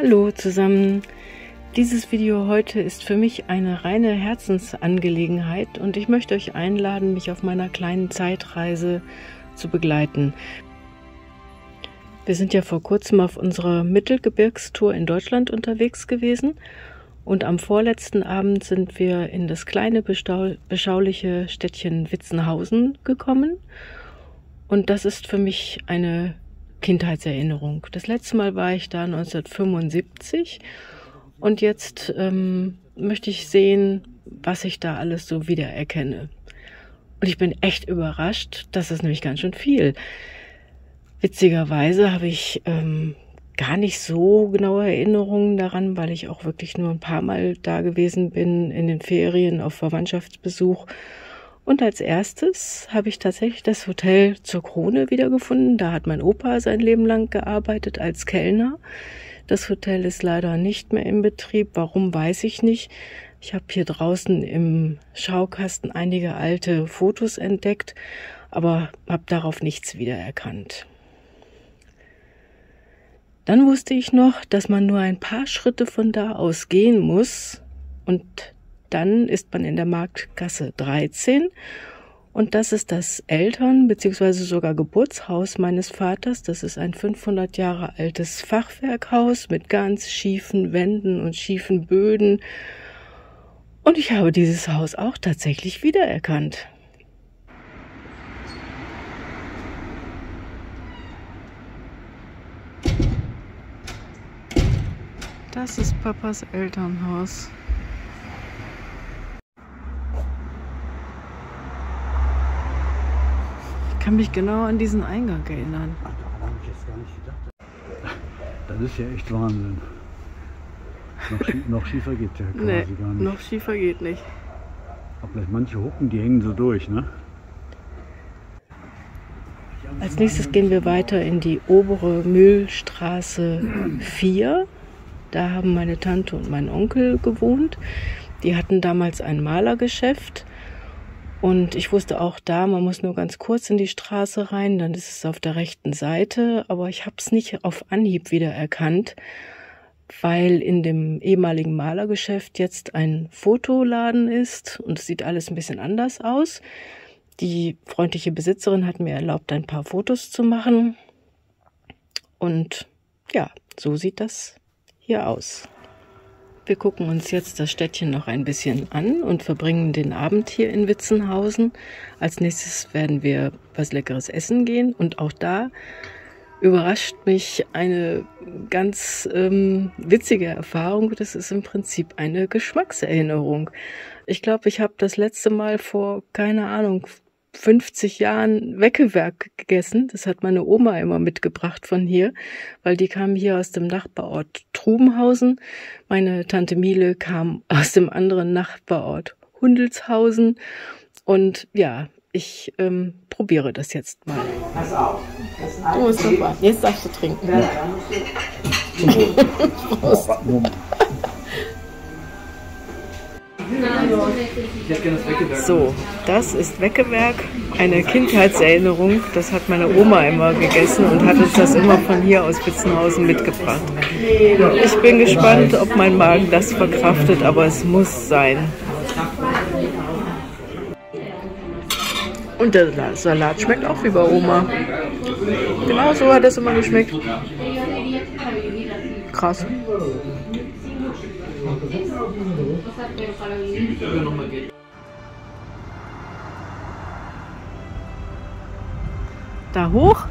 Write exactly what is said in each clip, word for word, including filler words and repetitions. Hallo zusammen! Dieses Video heute ist für mich eine reine Herzensangelegenheit und ich möchte euch einladen, mich auf meiner kleinen Zeitreise zu begleiten. Wir sind ja vor kurzem auf unserer Mittelgebirgstour in Deutschland unterwegs gewesen und am vorletzten Abend sind wir in das kleine, beschauliche Städtchen Witzenhausen gekommen und das ist für mich eine Kindheitserinnerung. Das letzte Mal war ich da neunzehnhundertfünfundsiebzig und jetzt ähm, möchte ich sehen, was ich da alles so wiedererkenne. Und ich bin echt überrascht, das ist nämlich ganz schön viel. Witzigerweise habe ich ähm, gar nicht so genaue Erinnerungen daran, weil ich auch wirklich nur ein paar Mal da gewesen bin in den Ferien auf Verwandtschaftsbesuch. Und als erstes habe ich tatsächlich das Hotel zur Krone wiedergefunden. Da hat mein Opa sein Leben lang gearbeitet als Kellner. Das Hotel ist leider nicht mehr in Betrieb. Warum, weiß ich nicht. Ich habe hier draußen im Schaukasten einige alte Fotos entdeckt, aber habe darauf nichts wiedererkannt. Dann wusste ich noch, dass man nur ein paar Schritte von da aus gehen muss und dann ist man in der Marktgasse dreizehn und das ist das Eltern- bzw. sogar Geburtshaus meines Vaters. Das ist ein fünfhundert Jahre altes Fachwerkhaus mit ganz schiefen Wänden und schiefen Böden. Und ich habe dieses Haus auch tatsächlich wiedererkannt. Das ist Papas Elternhaus. Ich kann mich genau an diesen Eingang erinnern. Ach, daran habe ich jetzt gar nicht gedacht. Das ist ja echt Wahnsinn. Noch, schie noch schiefer geht der quasi nee, gar nicht. Noch schiefer geht nicht. Aber vielleicht manche Hucken, die hängen so durch, ne? Als nächstes gehen wir weiter in die obere Mühlstraße vier. Da haben meine Tante und mein Onkel gewohnt. Die hatten damals ein Malergeschäft. Und ich wusste auch da, man muss nur ganz kurz in die Straße rein, dann ist es auf der rechten Seite. Aber ich habe es nicht auf Anhieb wieder erkannt, weil in dem ehemaligen Malergeschäft jetzt ein Fotoladen ist und es sieht alles ein bisschen anders aus. Die freundliche Besitzerin hat mir erlaubt, ein paar Fotos zu machen. Und ja, so sieht das hier aus. Wir gucken uns jetzt das Städtchen noch ein bisschen an und verbringen den Abend hier in Witzenhausen. Als nächstes werden wir was Leckeres essen gehen und auch da überrascht mich eine ganz ähm, witzige Erfahrung. Das ist im Prinzip eine Geschmackserinnerung. Ich glaube, ich habe das letzte Mal vor, keine Ahnung, fünfzig Jahren Weckewerk gegessen. Das hat meine Oma immer mitgebracht von hier, weil die kam hier aus dem Nachbarort Trubenhausen. Meine Tante Miele kam aus dem anderen Nachbarort Hundelshausen. Und ja, ich ähm, probiere das jetzt mal. Pass auf. Du bist super. Jetzt darfst du trinken. Ja. Prost. So, das ist Weckewerk, eine Kindheitserinnerung. Das hat meine Oma immer gegessen und hat uns das immer von hier aus Witzenhausen mitgebracht. Ich bin gespannt, ob mein Magen das verkraftet, aber es muss sein. Und der Salat schmeckt auch wie bei Oma. Genau so hat das immer geschmeckt. Krass. Da hoch?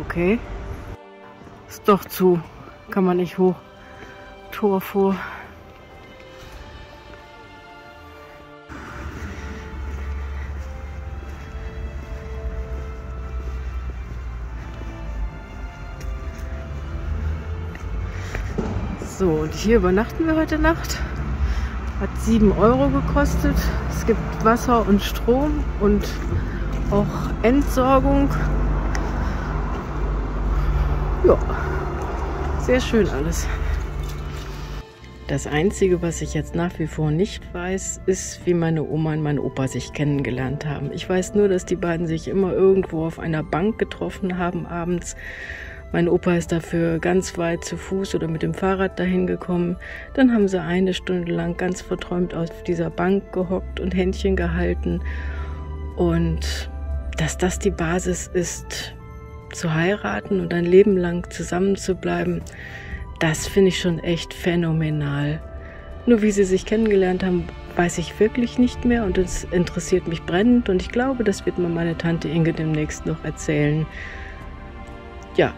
Okay. Ist doch zu. Kann man nicht hoch. Tor vor. So, und hier übernachten wir heute Nacht. Hat sieben Euro gekostet. Es gibt Wasser und Strom und auch Entsorgung. Ja, sehr schön alles. Das Einzige, was ich jetzt nach wie vor nicht weiß, ist, wie meine Oma und mein Opa sich kennengelernt haben. Ich weiß nur, dass die beiden sich immer irgendwo auf einer Bank getroffen haben abends. Mein Opa ist dafür ganz weit zu Fuß oder mit dem Fahrrad dahin gekommen. Dann haben sie eine Stunde lang ganz verträumt auf dieser Bank gehockt und Händchen gehalten. Und dass das die Basis ist, zu heiraten und ein Leben lang zusammen zu bleiben, das finde ich schon echt phänomenal. Nur wie sie sich kennengelernt haben, weiß ich wirklich nicht mehr und es interessiert mich brennend und ich glaube, das wird mir meine Tante Inge demnächst noch erzählen. Ja,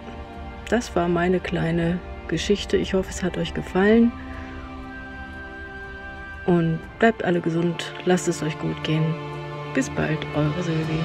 das war meine kleine Geschichte. Ich hoffe, es hat euch gefallen und bleibt alle gesund, lasst es euch gut gehen. Bis bald, eure Silvi.